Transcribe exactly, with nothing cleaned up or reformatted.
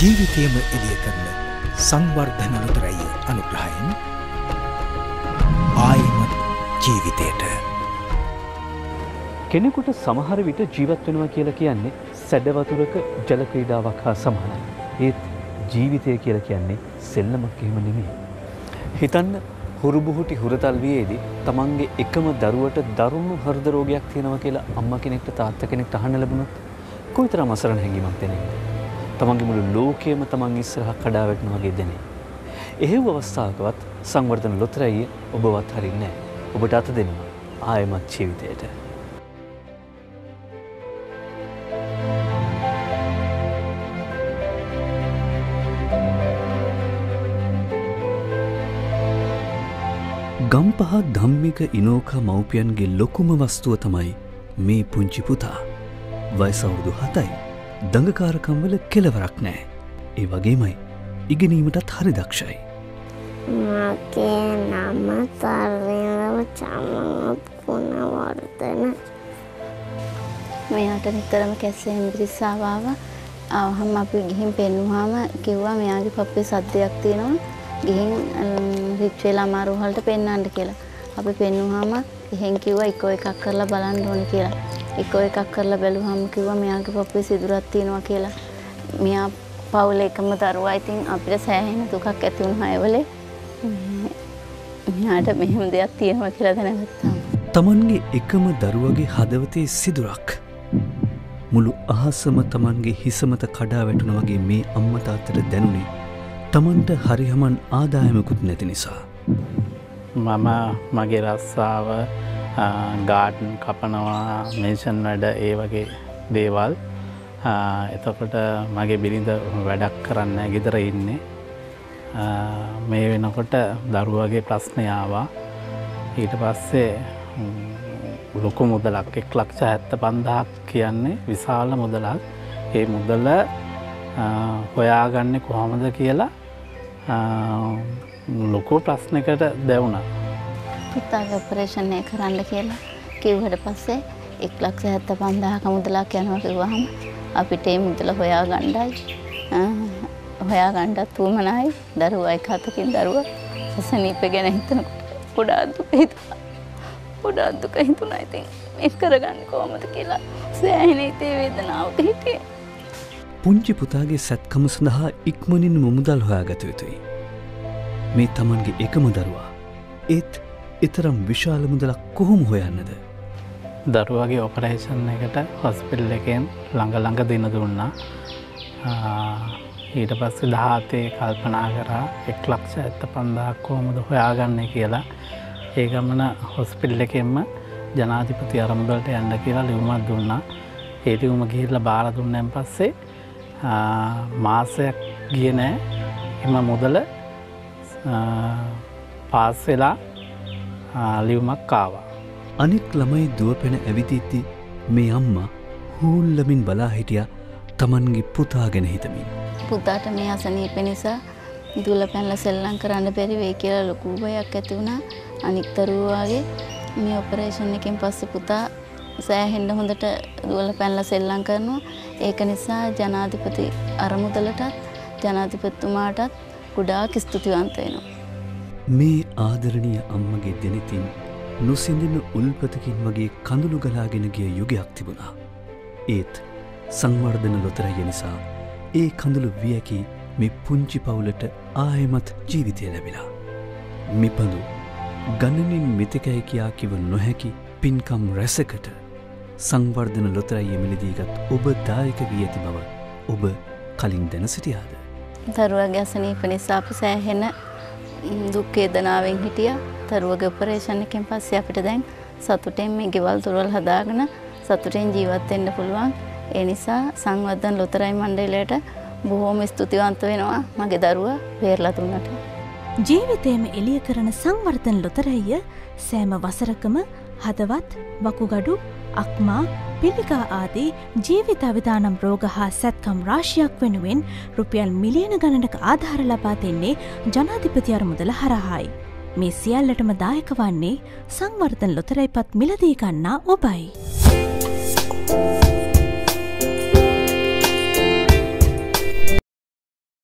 ජීවිතයම එළිය කරන සංවර්ධන අනුතරයි අනුග්‍රහයෙන් ආයිමත් ජීවිතයට කෙනෙකුට සමහර විට ජීවත් වෙනවා කියලා කියන්නේ සැඩ වතුරක ජල ක්‍රීඩාවක් හා සමානයි. ඒත් ජීවිතය කියලා කියන්නේ සෙල්ලමක් එහෙම නෙමෙයි. හිතන්න හුරුබුහුටි හුරතල්වියේදී තමන්ගේ එකම දරුවට දරුණු හෘද රෝගයක් තියෙනවා කියලා අම්මා කෙනෙක්ට තාත්තා කෙනෙක්ට අහන්න ලැබුණොත් කොයිතරම් අසරණ හැඟීමක්ද එන්නේ. තමන්ගේ මුළු ලෝකයම තමන් ඉස්සරහ කඩා වැටෙනවා වගේ දැනේ. එහෙව් අවස්ථාවකවත් සංවර්ධන ලොතරැයිය ඔබවත් හරින්නේ නැහැ. ඔබට අත දෙනවා ආයමත් ජීවිතයට. ගම්පහ ගම්මික ඉනෝකා මව්පියන්ගේ ලොකුම වස්තුව තමයි මේ පුංචි පුතා. වයස අවුරුදු හතයි. දඟකාරකම් වල කෙලවරක් නැහැ. ඒ වගේමයි ඉගෙනීමටත් හරි දක්ෂයි. මගේ නම තරණව චමත්පුණවර්ධන. මෙයාට නිතරම කැස්සෙන් ඉදිරිස්සාව ආවා. ආවහම අපි ගිහින් පෙන්නුවාම කිව්වා මෙයාගේ පපුවේ සද්දයක් තියෙනවා. ගිහින් රිච් වෙලා අමාරු වලට පෙන්වන්න කියලා. අපි පෙන්වුවාම එහෙන් කිව්වා එක එකක් කරලා බලන්න ඕනේ කියලා. එක එකක් කරලා බැලුවාම කිව්වා මෙයාගේ පපුවේ සිදුරක් තියෙනවා කියලා. මෙයා පවුල එකම දරුවා. ඉතින් අපිට සෑහෙන දුකක් ඇති වුණා ඒවලේ. මෙයාට මෙහෙම දෙයක් තියෙනවා කියලා දැනගත්තා. Tamange එකම දරුවගේ හදවතේ සිදුරක්. මුළු අහසම Tamange හිසමත කඩා වැටුණා වගේ මේ අම්මා තාත්තට දැනුනේ. තමන්ට හරිහමන් ආදායමකුත් නැති නිසා. මම මගේ රස්සාව ගාඩන් කපනවා මේෂන් වැඩ ඒ වගේ දේවල්. එතකොට මගේ බිරිඳ වැඩක් කරන්න ගෙදර ඉන්නේ. මේ වෙනකොට දරුවගේ ප්‍රශ්නය ආවා. ඊට පස්සේ ලොකු මුදලක් එක් ලක්ෂ හැත්ත පන්දාහක් කියන්නේ විශාල මුදලක්. ඒ මුදල හොයාගන්නේ කොහොමද කියලා ලොකු ප්‍රශ්නයකට දැවුණා. පුතාගේ ඔපරේෂන් එක කරන්න කියලා කිව්වට පස්සේ එක ලක්ෂ හැත්තෑ පන්දාහක මුදලක් යනවා කිව්වහම අපිට මේ මුදල හොයාගන්නයි හොයාගන්නත් උවමනයි. දරුවා එක හතකින් දරුවා සසනීප ගැන හිතනකොට පොඩා දුක හිතුණා. පොඩා දුක හිතුණා. ඉතින් මේක කරගන්නේ කොහොමද කියලා සෑහෙන හිතේ වේදනාවක් හිතේ. පුංචි පුතාගේ සැත්කම සඳහා ඉක්මනින් මුමුදල් හොයාගත යුතුයි. මේ තමන්ගේ එකම දරුවා. ඒත් ඊතරම් විශාල මුදලක් කොහොම හොයන්නද? දරුවාගේ ඔපරේෂන් එකට හොස්පිටල් එකෙන් ළඟ ළඟ දින දුන්නා. ඊට පස්සේ දහතේ කල්පනා කරා එක ලක්ෂ හැත්තෑ පන්දාහක් කොහොමද හොයාගන්නේ කියලා. ඒ ගමන හොස්පිටල් එකෙන්ම ජනාධිපති ආරමුදලට යන්න කියලා ලියුමක් දුන්නා. ඒ ලියුම ගිහිල්ලා බාර දුන්නෙන් පස්සේ මාසයක් ගිය නෑ. එම මුදල පාස් වෙලා ලියුමක් ආවා. අනෙක් ළමයි දුවපෙන ඇවිදිද්දී මේ අම්මා හූල්ලමින් බලා හිටියා Tamange පුතා ගැන හිතමින්. පුතාට මේ අසනීප නිසා දුවලා පැනලා සෙල්ලම් කරන්න බැරි වෙයි කියලා ලොකු බයක් ඇති වුණා. අනික් දරුවාගේ මේ ඔපරේෂන් එකෙන් පස්සේ පුතා සෑහෙන්න හොඳට දුවලා පැනලා සෙල්ලම් කරනවා. ඒක නිසා ජනාධිපති අරමුදලටත් ජනාධිපතිතුමාටත් ගොඩාක් ස්තුතිවන්ත වෙනවා. මේ ආදරණීය අම්මගේ දෙනෙතින් නොසිඳින උල්පතකින් වගේ කඳුළු ගලාගෙන ගිය යුගයක් තිබුණා. ඒත් සංවර්ධන ලොතරැය නිසා ඒ කඳුළු වියකි මේ පුංචි පවුලට ආයමත් ජීවිතය ලැබිලා. මිපඳු ගණනින් මෙතෙකයි කියා කිව නොහැකි පින්කම් රැසකට සංවර්ධන ලොතරැයියේ මිලදීගත් ඔබ දායක වී ඇති බව ඔබ කලින් දැන සිටියාද? දරුවාගේ අසනීප නිසා අපි සෑහෙන දුක් වේදනාවෙන් හිටියා. දරුවාගේ ඔපරේෂන් එකෙන් පස්සේ අපිට දැන් සතුටෙන් මේ ගෙවල් දොරවල් හදාගෙන සතුටෙන් ජීවත් වෙන්න පුළුවන්. ඒ නිසා සංවර්ධන ලොතරැයි මණ්ඩලයට බොහොම ස්තුතිවන්ත වෙනවා මගේ දරුවා බේරලා දුන්නට. ජීවිතේම එළිය කරන සංවර්ධන ලොතරැයිය සෑම වසරකම හදවත් වකුගඩු අක්මා පිළිකා ආදී ජීවිත අවදානම් රෝග හා සැත්කම් රාශියක් වෙනුවෙන් රුපියල් මිලියන ගණනක ආධාර ලබා දෙන්නේ ජනාධිපති අරමුදල හරහායි. මේ සියල්ලටම දායක වන්නේ සංවර්ධන ලොතරැයිපත් මිලදී ගන්නා ඔබයි.